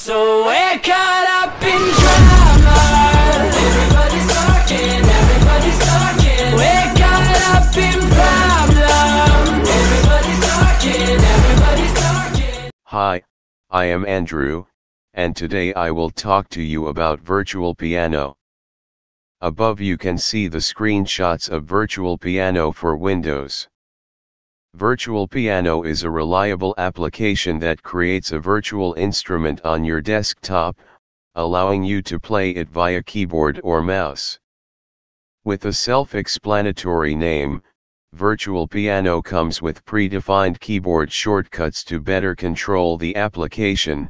So we're caught up in drama. Everybody's talking. We're caught up in problems. Everybody's talking. Hi, I am Andrew, and today I will talk to you about Virtual Piano. Above you can see the screenshots of Virtual Piano for Windows. Virtual Piano is a reliable application that creates a virtual instrument on your desktop, allowing you to play it via keyboard or mouse. With a self-explanatory name, Virtual Piano comes with predefined keyboard shortcuts to better control the application,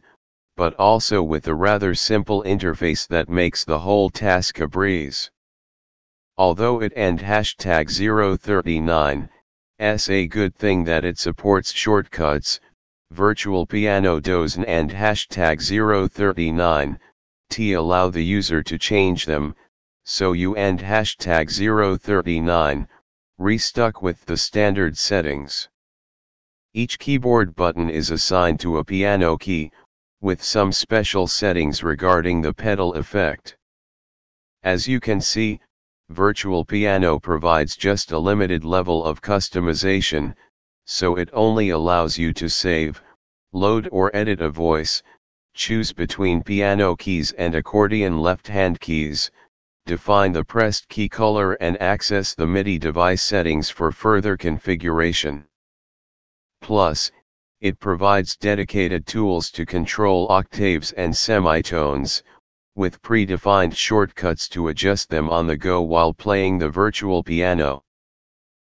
but also with a rather simple interface that makes the whole task a breeze. Although it and #039 it's a good thing that it supports shortcuts, Virtual Piano doesn't and #039 allow the user to change them, so you and #039 restuck with the standard settings. Each keyboard button is assigned to a piano key, with some special settings regarding the pedal effect. As you can see, Virtual Piano provides just a limited level of customization, so it only allows you to save, load or edit a voice, choose between piano keys and accordion left-hand keys, define the pressed key color and access the MIDI device settings for further configuration. Plus, it provides dedicated tools to control octaves and semitones, with predefined shortcuts to adjust them on the go while playing the Virtual Piano.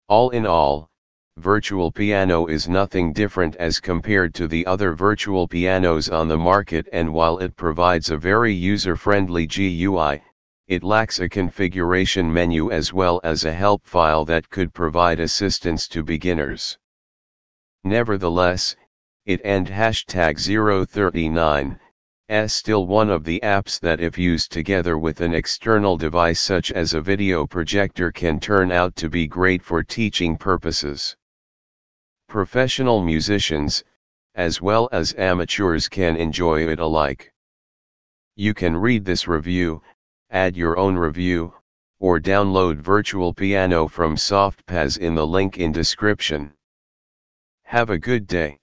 All in all, Virtual Piano is nothing different as compared to the other virtual pianos on the market, and while it provides a very user-friendly GUI, it lacks a configuration menu as well as a help file that could provide assistance to beginners. Nevertheless, it and #039 is still one of the apps that, if used together with an external device such as a video projector, can turn out to be great for teaching purposes. Professional musicians, as well as amateurs, can enjoy it alike. You can read this review, add your own review, or download Virtual Piano from Softpaz in the link in description. Have a good day.